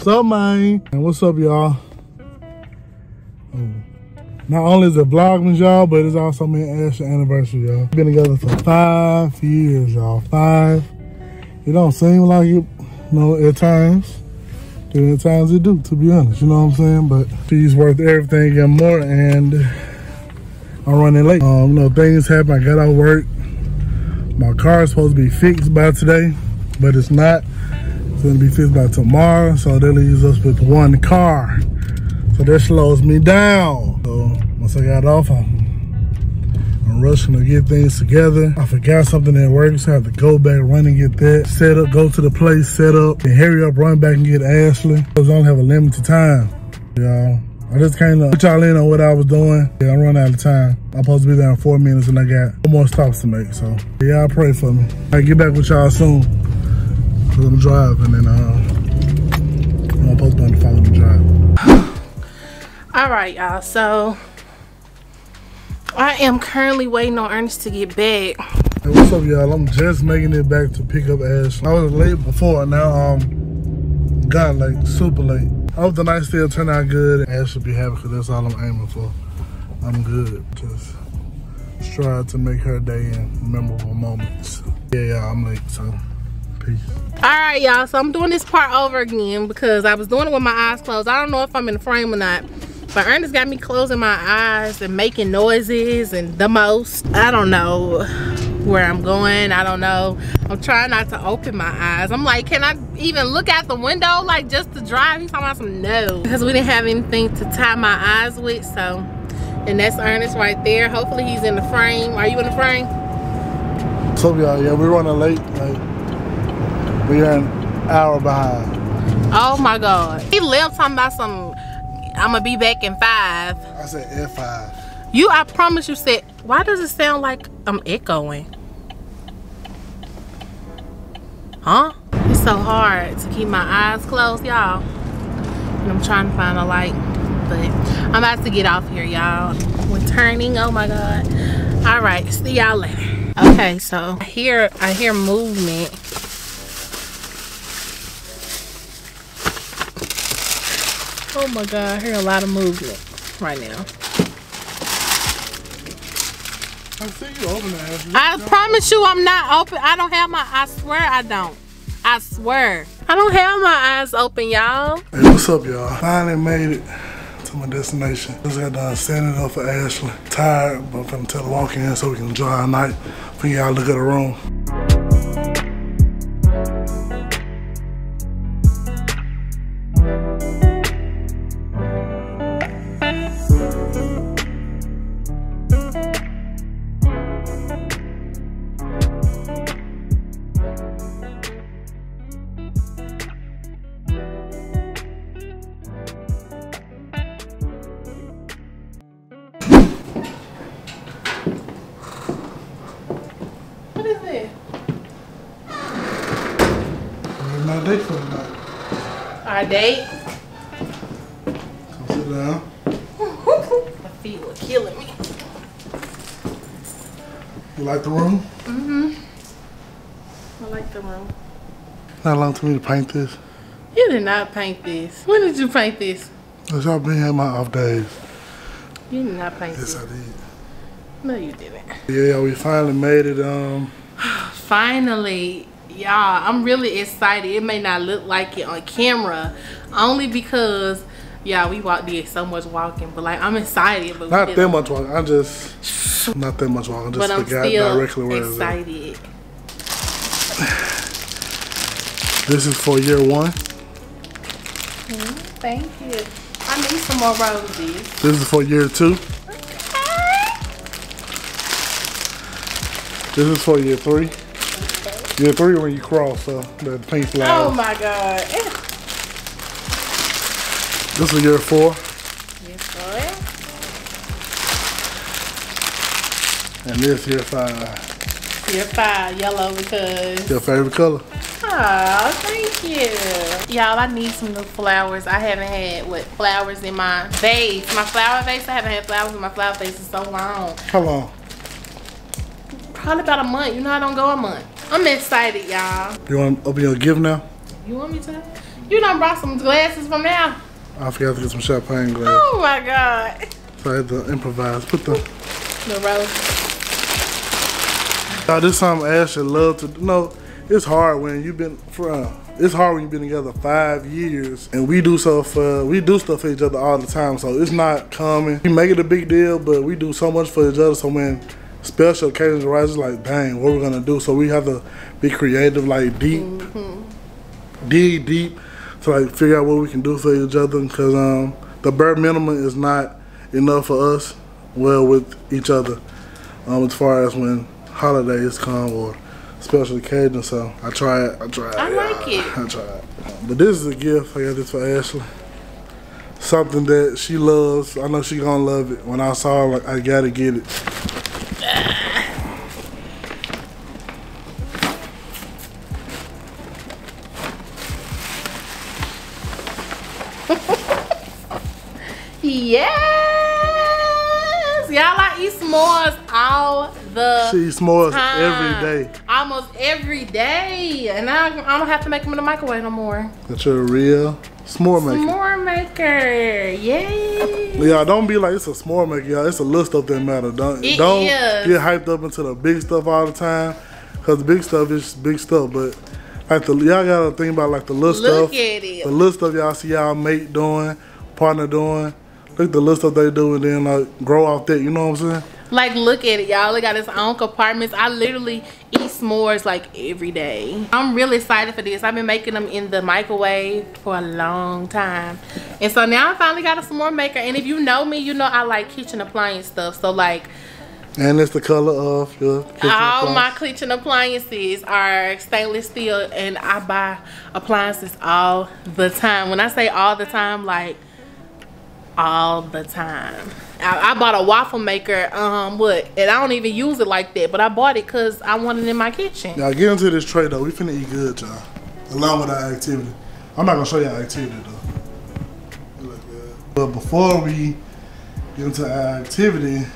What's up, man? And what's up, y'all? Not only is it Vlogmas, y'all, but it's also me and Ashley anniversary, y'all. We've been together for 5 years, y'all. 5. It don't seem like it, you know, at times. And at times it do, to be honest. You know what I'm saying? But she's worth everything and more, and I'm running late. You know, things happen. I got out of work. My car is supposed to be fixed by today, but it's not. It's gonna be fixed by tomorrow, so that leaves us with one car. So that slows me down. So once I got off, I'm rushing to get things together. I forgot something at work, so I have to go back, run and get that, set up, go to the place, set up, and hurry up, run back and get Ashley. Because I don't have a limited time, y'all. I just kind of put y'all in on what I was doing. Yeah, I run out of time. I'm supposed to be there in 4 minutes and I got 4 more stops to make. So y'all pray for me. I get back with y'all soon. Cause I'm driving and I'm supposed to be on the phone to drive. All right, y'all, so I am currently waiting on Ernest to get back. Hey, what's up, y'all? I'm just making it back to pick up Ashley. I was late before, now got like super late. I hope the night still turn out good. Ashley be happy, because that's all I'm aiming for. I'm good. Just strive to make her day in memorable moments. Yeah, y'all, I'm late, so peace. All right, y'all, so I'm doing this part over again because I was doing it with my eyes closed. I don't know if I'm in the frame or not. But Ernest got me closing my eyes and making noises and the most. I don't know where I'm going. I don't know. I'm trying not to open my eyes. I'm like, can I even look out the window like just to drive? He's talking about some no. Because we didn't have anything to tie my eyes with, so. And that's Ernest right there. Hopefully he's in the frame. Are you in the frame? So y'all, yeah, we're running late. Like, we are an hour behind. Oh my God. He left talking about some I'm gonna be back in 5. I said F5. You, I promise you said, why does it sound like I'm echoing? Huh? It's so hard to keep my eyes closed, y'all. And I'm trying to find a light, but I'm about to get off here, y'all. We're turning, oh my God. All right, see y'all later. Okay, so I hear movement. Oh my God, I hear a lot of movement right now. I see you open the ass. I promise you I'm not open. I don't have my, I swear I don't. I swear. I don't have my eyes open, y'all. Hey, what's up, y'all? Finally made it to my destination. Just got done standing up for Ashley. Tired, but I'm finna tell her walk in so we can enjoy our night. For y'all look at the room. Our date. Come sit down. My feet were killing me. You like the room? Mm-hmm. I like the room. Not long for me to paint this. You did not paint this. When did you paint this? Because I've been here my off days. You did not paint this. Yes, I did. No, you didn't. Yeah, we finally made it. Finally. Y'all, I'm really excited. It may not look like it on camera, only because, yeah, we walked, did so much walking. But like, I'm excited. But not that much walking. I just not that much walking. Just forgot directly where it is. But I'm still excited. This is for year 1. Thank you. I need some more roses. This is for year 2. Okay. This is for year 3. You're 3 when you cross the paint fly. Oh my God. Ew. This is year 4. Yes, sir. And this year 5. Year 5, yellow because. Your favorite color. Oh, thank you. Y'all, I need some new flowers. I haven't had, what, flowers in my vase. My flower vase, I haven't had flowers in my flower vase in so long. How long? Probably about a month. You know I don't go a month. I'm excited, y'all. You want to open your gift now? You want me to? You done brought some glasses from there? I forgot to get some champagne glasses. Oh my God. So I had to improvise. Put the rose. Now this is something Ashley loves to do. You know, it's hard when you've been together 5 years, and we do stuff for each other all the time. So it's not common. We make it a big deal, but we do so much for each other. So when special occasions arise, it's like, dang, what we're gonna do? So we have to be creative, like deep, dig deep, to like figure out what we can do for each other. Because the bare minimum is not enough for us. Well, with each other, as far as when holidays come or special occasion. So I tried. I like it. I tried. But this is a gift. I got this for Ashley. Something that she loves. I know she gonna love it. When I saw her, like, I gotta get it. Yes! Y'all, I eat s'mores all the time. She eats s'mores every day. Almost every day. And I don't have to make them in the microwave no more. That's your real s'more maker. S'more maker. Yay! Y'all, don't be like, it's a s'more maker, y'all. It's a little stuff that matter. Don't get hyped up into the big stuff all the time. Because the big stuff is big stuff. But like y'all got to think about like the little stuff. Look at it. The little stuff y'all see y'all mate doing, partner doing. Look the list that they do and then like grow off that, you know what I'm saying? Like look at it, y'all. It got its own compartments. I literally eat s'mores like every day. I'm really excited for this. I've been making them in the microwave for a long time. And so now I finally got a s'more maker. And if you know me, you know I like kitchen appliance stuff. So like, and it's the color of your kitchen appliances. All my kitchen appliances are stainless steel and I buy appliances all the time. When I say all the time, like all the time. I bought a waffle maker, and I don't even use it like that, but I bought it because I want it in my kitchen. Y'all get into this tray though. We finna eat good, y'all. Along with our activity. I'm not gonna show y'all activity though. It look good. But before we get into our activity,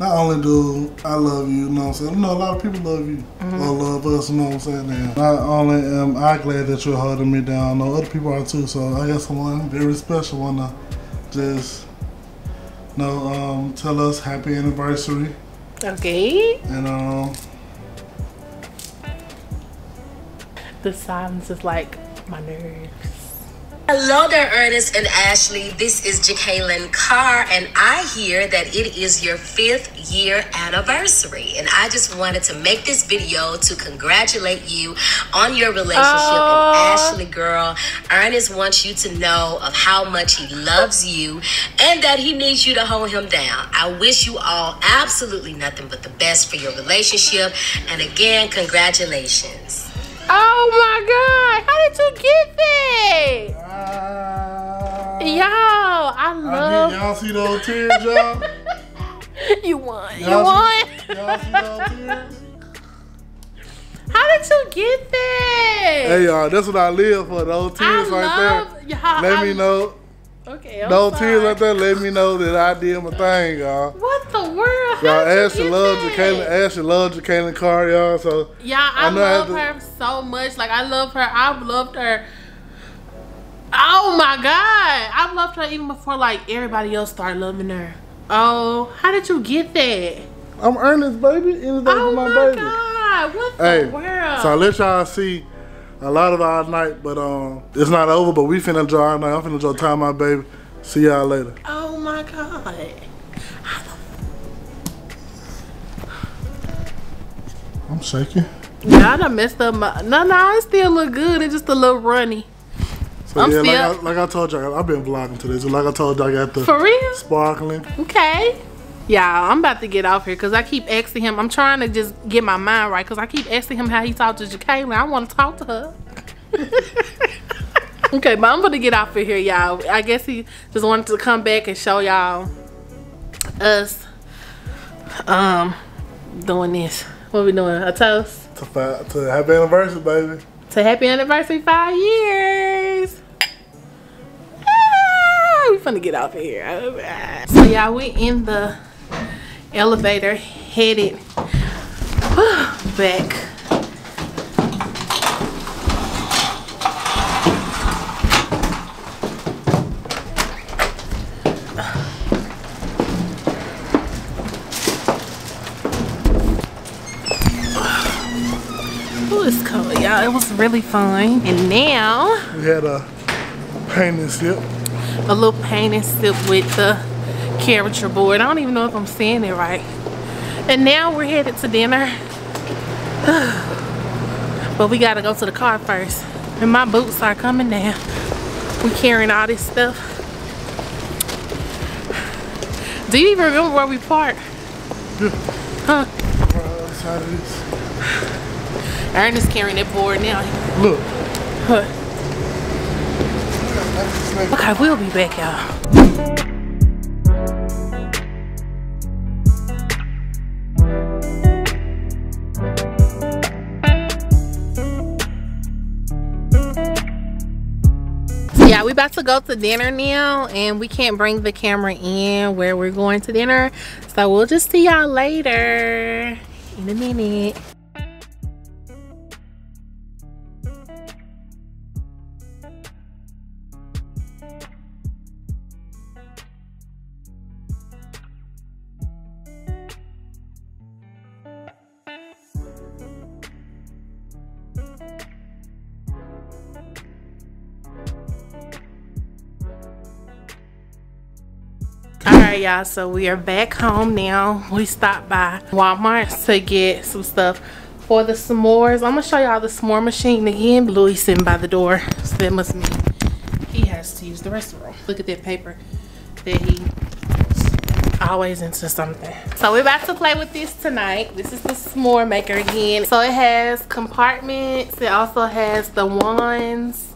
not only do I love you, you know what I'm saying? I know a lot of people love you or love us, you know what I'm saying? And not only am I glad that you're holding me down, no other people are too. So I got someone very special wanna just, you know, tell us happy anniversary. Okay. And the silence is like my nerves. Hello there, Ernest and Ashley. This is Jekalyn Carr, and I hear that it is your 5th year anniversary. And I just wanted to make this video to congratulate you on your relationship. And Ashley, girl, Ernest wants you to know of how much he loves you and that he needs you to hold him down. I wish you all absolutely nothing but the best for your relationship. And again, congratulations. Oh my God, how did you get that? Yo, I love it. Y'all see those tears, y'all? You won. You won. Y'all see those tears? How did you get that? Hey, y'all, that's what I live for, those tears right there. Let me know. Okay, those tears right there let me know that I did my thing, y'all. What the world? Y'all, Ashley loves Jekalyn Carr, y'all. So y'all, I love her so much. Like I love her. I've loved her. Oh my God, I loved her even before like everybody else started loving her. Oh, how did you get that? I'm Ernest, baby. Anything for my baby. Oh my God, what the world? So I let y'all see a lot of our night, but it's not over, but we finna enjoy our night. I'm finna enjoy time, my baby. See y'all later. Oh my God. I'm shaking. Y'all done messed up my, no, it still look good. It's just a little runny. So I'm like I told y'all, I've been vlogging today. So like I told y'all, I got the sparkling. Okay. Y'all, I'm about to get off here because I keep asking him. I'm trying to just get my mind right because I keep asking him how he talked to Jekalyn. I want to talk to her. Okay, but I'm going to get off of here, y'all. I guess he just wanted to come back and show y'all us doing this. What are we doing? A toast? To happy anniversary, baby. To happy anniversary, 5 years. Ah, we finna get off of here. Right. So, y'all, we in the elevator headed back coolest color, y'all. It was really fun. And now we had a paint and sip. A little paint and sip with the caricature board. I don't even know if I'm saying it right. And now we're headed to dinner. But we gotta go to the car first. And my boots are coming down. We're carrying all this stuff. Do you even remember where we parked? Yeah. Huh? Outside of this. Ernest carrying that board now. Look. Huh. Okay, we'll be back, y'all. Yeah, we about to go to dinner now, and we can't bring the camera in where we're going to dinner, so we'll just see y'all later in a minute. Alright y'all, so we are back home now. We stopped by Walmart to get some stuff for the s'mores. I'm gonna show y'all the s'more machine again. Louis sitting by the door, so that must mean he has to use the restroom. Look at that paper that he's always into something. So we're about to play with this tonight. This is the s'more maker again. So it has compartments. It also has the wands.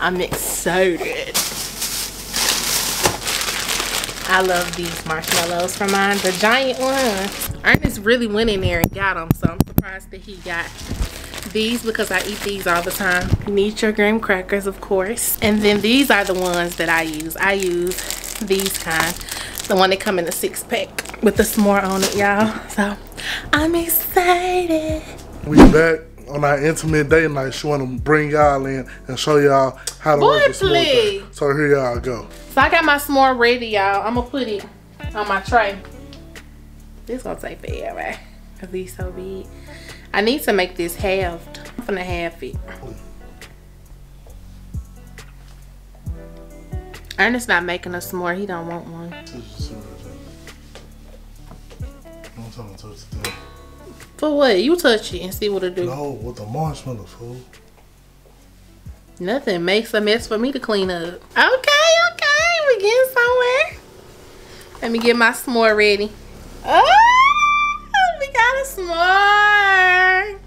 I'm excited. I love these marshmallows from mine, the giant one. Ernest really went in there and got them, so I'm surprised that he got these because I eat these all the time. You need your graham crackers, of course. And then these are the ones that I use. I use these kind, the one that come in a 6-pack with the s'more on it, y'all. So I'm excited. We back on our intimate day night, she want to bring y'all in and show y'all how to work the s'more thing. So here y'all go. So I got my s'more ready, y'all. I'm going to put it on my tray. This going to take bad, right? Because these so big. I need to make this halved. I'm going to half it. Ernest's not making a s'more. He don't want one. I'm trying to touch the thing. For what? You touch it and see what it do. No, with the marshmallow, fool. Nothing makes a mess for me to clean up. Okay, okay. We getting somewhere. Let me get my s'more ready. Oh, we got a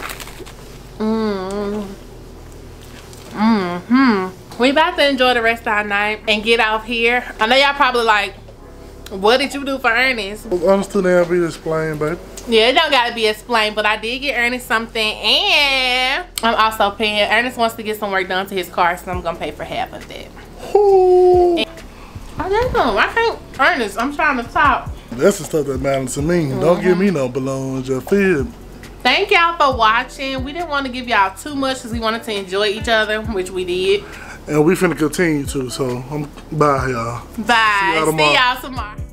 s'more. We about to enjoy the rest of our night and get off here. I know y'all probably like, what did you do for Ernest? I'm still there to be explained, babe. Yeah, it don't gotta be explained, but I did get Ernest something, and I'm also paying. Ernest wants to get some work done to his car, so I'm gonna pay for half of that. Oh, damn, I can't, Ernest, I'm trying to talk. That's the stuff that matters to me. Don't give me no balloons, you feel me? Thank y'all for watching. We didn't want to give y'all too much because we wanted to enjoy each other, which we did. And we finna continue to, so I'm, bye y'all. Bye, see y'all tomorrow.